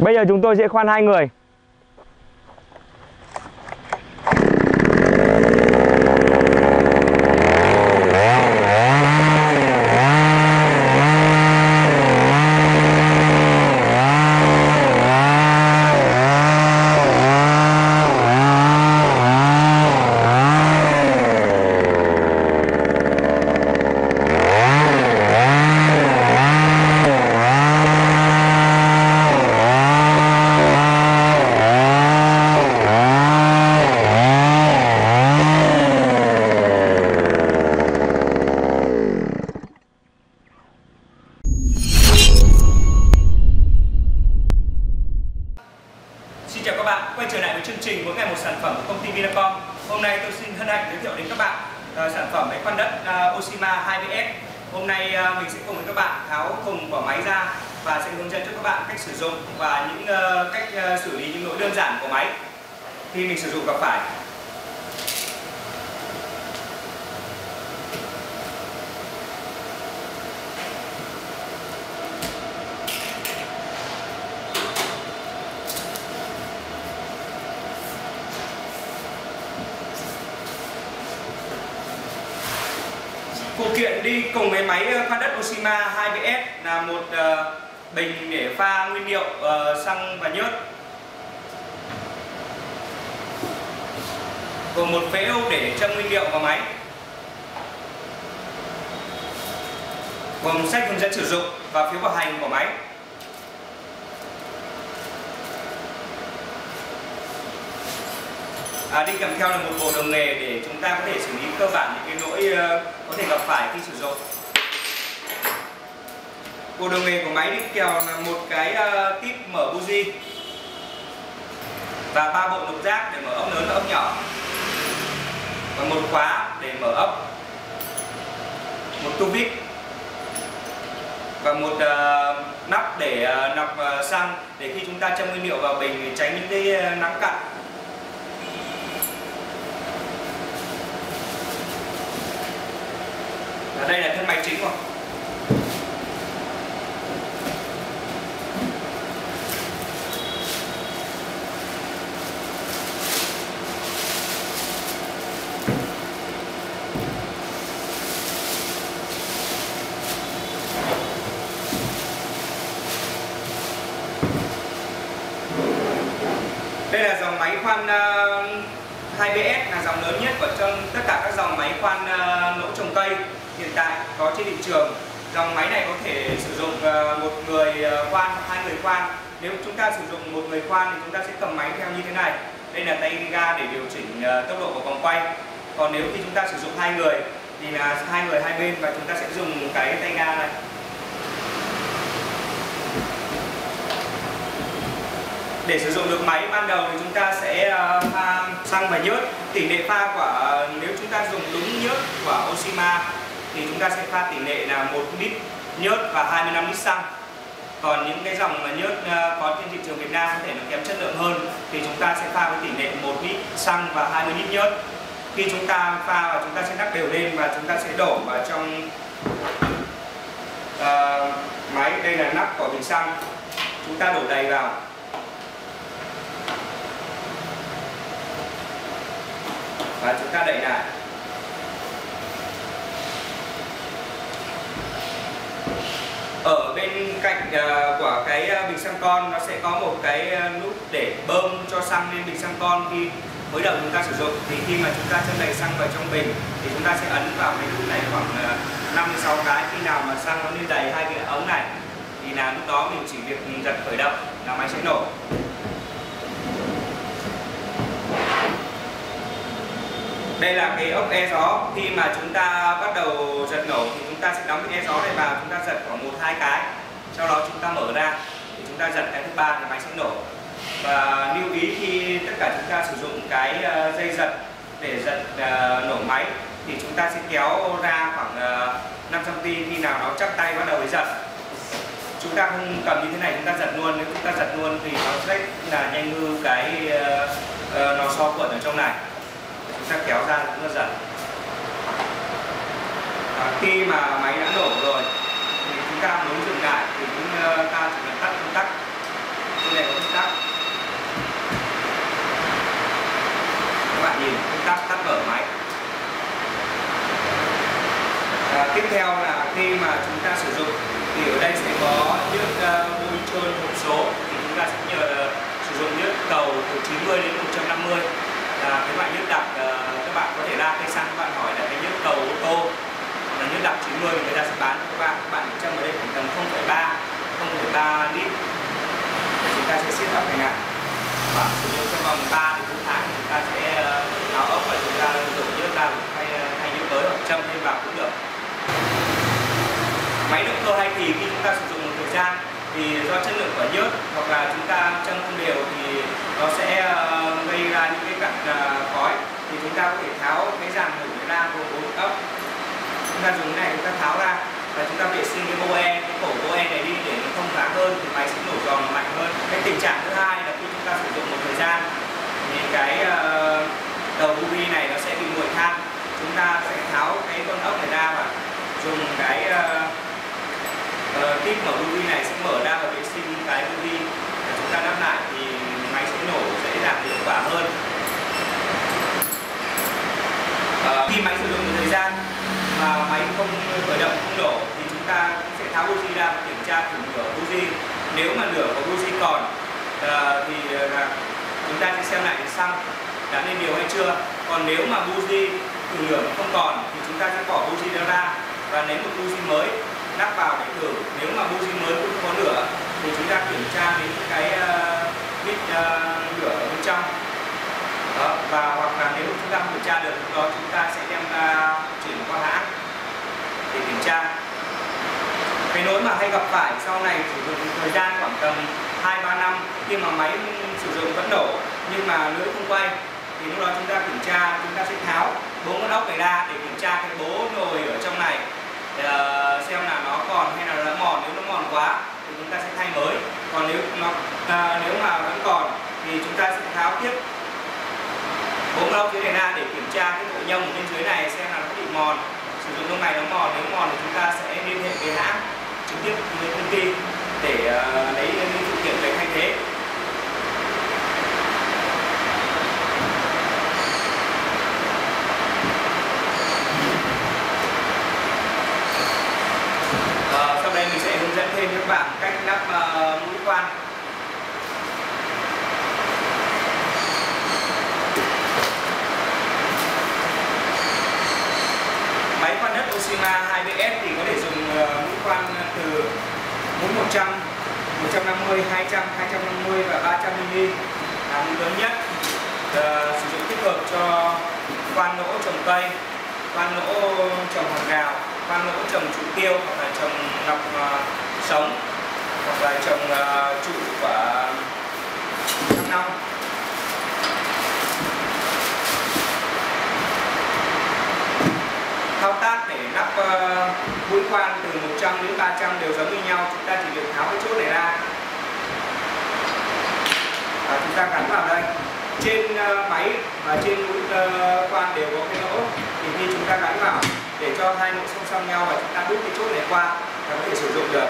Bây giờ chúng tôi sẽ khoan hai người. Oshima 2PS. Hôm nay mình sẽ cùng với các bạn tháo thùng vỏ máy ra và sẽ hướng dẫn cho các bạn cách sử dụng và những cách xử lý những lỗi đơn giản của máy khi mình sử dụng gặp phải. Phụ kiện đi cùng với máy khoan đất Oshima 2PS là một bình để pha nguyên liệu xăng và nhớt, cùng một phễu để châm nguyên liệu vào máy, cùng sách hướng dẫn sử dụng và phiếu bảo hành của máy. Đi kèm theo là một bộ đồ nghề để chúng ta có thể xử lý cơ bản những cái lỗi có thể gặp phải khi sử dụng. Bộ đồ nghề của máy đi kèm là một cái kíp mở buji và ba bộ nục rác để mở ốc lớn và ốc nhỏ, và một khóa để mở ốc, một tu vít và một nắp để nọc xăng để khi chúng ta châm nguyên liệu vào bình để tránh những cái nắng cặn. Ở đây là thân máy chính rồi. Đây là dòng máy khoan 2PS, là dòng lớn nhất của trong tất cả các dòng máy khoan lỗ trồng cây hiện tại có trên thị trường. Dòng máy này có thể sử dụng một người khoan hoặc hai người khoan. Nếu chúng ta sử dụng một người khoan thì chúng ta sẽ cầm máy theo như thế này. Đây là tay ga để điều chỉnh tốc độ của vòng quay. Còn nếu khi chúng ta sử dụng hai người thì là hai người hai bên và chúng ta sẽ dùng cái tay ga này. Để sử dụng được máy ban đầu thì chúng ta sẽ pha xăng và nhớt. Tỷ lệ pha của, nếu chúng ta dùng đúng nhớt của Oshima thì chúng ta sẽ pha tỷ lệ là 1 lít nhớt và 25 lít xăng. Còn những cái dòng mà nhớt có trên thị trường Việt Nam có thể nó kém chất lượng hơn thì chúng ta sẽ pha với tỷ lệ 1 lít xăng và 20 lít nhớt. Khi chúng ta pha và chúng ta sẽ đắp đều lên và chúng ta sẽ đổ vào trong máy. Đây là nắp của bình xăng, chúng ta đổ đầy vào. Và chúng ta đậy lại. Ở bên cạnh của cái bình xăng con nó sẽ có một cái nút để bơm cho xăng lên bình xăng con khi mới đầu chúng ta sử dụng. Thì khi mà chúng ta châm đầy xăng vào trong bình thì chúng ta sẽ ấn vào cái nút này khoảng 5-6 cái. Khi nào mà xăng nó lên đầy hai cái ống này thì là lúc đó mình chỉ việc giật khởi động là máy sẽ nổ. Đây là cái ốc e gió. Khi mà chúng ta bắt đầu giật nổ thì chúng ta sẽ đóng cái e gió này vào, chúng ta giật khoảng 1-2 cái, sau đó chúng ta mở ra thì chúng ta giật cái thứ ba thì máy sẽ nổ. Và lưu ý khi tất cả chúng ta sử dụng cái dây giật để giật nổ máy thì chúng ta sẽ kéo ra khoảng 5 cm. Khi nào nó chắc tay bắt đầu mới giật. Chúng ta không cầm như thế này, chúng ta giật luôn. Nếu chúng ta giật luôn thì nó sẽ là nhanh hư cái nó so cuộn ở trong này. Chúng ta kéo ra cũng rất dần. Khi mà máy đã nổ rồi thì chúng ta muốn dừng lại thì chúng ta chỉ cần tắt công tắc. 90 đến 150 là cái loại nhớt đặc. Các bạn có thể ra cây xăng, các bạn hỏi là cái nhớt cầu ô tô là nhớt đặc 90 người ta sẽ bán cho các bạn. Các bạn trong ở đây khoảng tầm 0,3 lít. Chúng ta sẽ siết ốc này ạ, và sử dụng trong vòng 3 đến 4 tháng chúng ta sẽ tháo ốc và chúng ta đổ nhớt ra hay nhớt tới hoặc châm thêm vào cũng được. Máy động cơ hay thì khi chúng ta sử dụng một thời gian thì do chất lượng của nhớt hoặc là chúng ta châm không đều thì nó sẽ gây ra những cái cặn khói, thì chúng ta có thể tháo cái dàn hở ra của ốc. Chúng ta dùng cái này chúng ta tháo ra và chúng ta vệ sinh cái boe, cái cổ boe này đi để nó không thoáng hơn thì máy sẽ nổ giòn mạnh hơn. Cái tình trạng thứ hai là khi chúng ta sử dụng một thời gian thì cái đầu bubi này nó sẽ bị nguội than. Chúng ta sẽ tháo cái con ốc này ra và dùng cái kíp mở bubi này sẽ mở ra và vệ sinh cái bubi để chúng ta đắp lại thì máy sẽ nổ dễ dàng hiệu quả hơn. Khi máy sử dụng một thời gian mà máy không khởi động, không đổ thì chúng ta cũng sẽ tháo buji ra và kiểm tra thử lửa buji. Nếu mà lửa của buji còn thì chúng ta sẽ xem lại xăng đã lên điều hay chưa. Còn nếu mà buji thử lửa không còn thì chúng ta sẽ bỏ buji ra và lấy một buji mới đắp vào để thử. Nếu mà buji mới cũng có lửa thì chúng ta kiểm tra đến cái vít lửa ở bên trong. Đó, và hoặc là nếu chúng ta không kiểm tra được đó chúng ta sẽ đem ra chuyển qua hãng để kiểm tra. Cái lỗi mà hay gặp phải sau này sử dụng thời gian khoảng tầm 2-3 năm khi mà máy sử dụng vẫn nổ nhưng mà lưỡi không quay thì lúc đó chúng ta kiểm tra, chúng ta sẽ tháo 4 con ốc này ra để kiểm tra cái bố nồi ở trong này xem là nó còn hay là nó mòn. Nếu nó mòn quá thì chúng ta sẽ thay mới, còn nếu mà vẫn còn thì chúng ta sẽ tháo tiếp 4 ốc dưới này ra để kiểm tra cái bộ nhông ở bên dưới này xem là nó bị mòn. Sử dụng lúc này nó mòn, nếu mòn thì chúng ta sẽ liên hệ với hãng trực tiếp với công ty để lấy những phụ kiện về thay thế. Sau đây mình sẽ hướng dẫn thêm các bạn cách lắp mũi khoan. Máy khoan đất Oshima 2PS thì có thể dùng mũi khoan từ mũi 100, 150, 200, 250 và 300 mm là mũi lớn nhất. Sử dụng tích hợp cho khoan lỗ trồng cây, khoan lỗ trồng hàng rào, khoan lỗ trồng trụ tiêu hoặc là trồng nọc sống hoặc là trồng trụ của thăng long. Thao tác để lắp mũi khoan từ 100 đến 300 đều giống như nhau, chúng ta chỉ việc tháo cái chốt này ra và chúng ta gắn vào đây. Trên máy và trên mũi khoan đều có cái lỗ thì khi chúng ta gắn vào để cho hai lỗ song song nhau và chúng ta đút cái chốt này qua là có thể sử dụng được.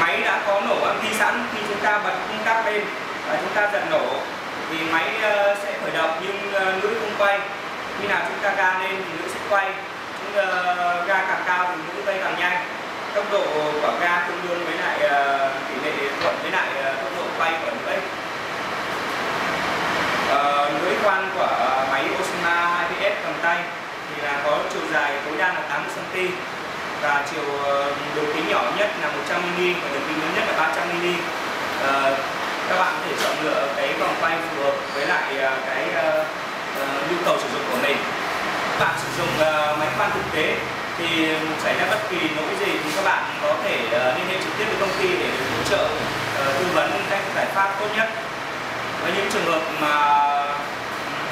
Máy đã có nổ âm thanh sẵn, khi chúng ta bật công tắc lên và chúng ta giật nổ thì máy sẽ khởi động nhưng lưỡi không quay. Khi nào chúng ta ga lên thì lưỡi sẽ quay, chúng ga càng cao thì lưỡi quay càng nhanh. Tốc độ của ga tương đương với lại tỷ lệ thuận với lại tốc độ quay của lưỡi. Lưỡi khoan của máy Oshima 2PS cầm tay thì là có chiều dài tối đa là 80 cm và chiều đường kính nhỏ nhất là 100 mm và đường kính lớn nhất là 300 mm. Các bạn có thể chọn lựa cái vòng quay phù hợp với lại cái nhu cầu sử dụng của mình. Các bạn sử dụng máy khoan thực tế thì xảy ra bất kỳ lỗi gì thì các bạn có thể liên hệ trực tiếp với công ty để hỗ trợ tư vấn cách giải pháp tốt nhất. Với những trường hợp mà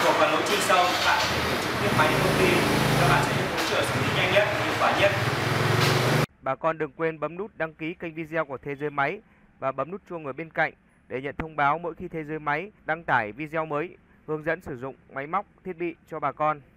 thuộc vào lỗi chuyên sâu, các bạn có thể gửi trực tiếp máy đến công ty, các bạn sẽ được hỗ trợ xử lý nhanh nhất, hiệu quả nhất. Bà con đừng quên bấm nút đăng ký kênh video của Thế Giới Máy và bấm nút chuông ở bên cạnh để nhận thông báo mỗi khi Thế Giới Máy đăng tải video mới hướng dẫn sử dụng máy móc, thiết bị cho bà con.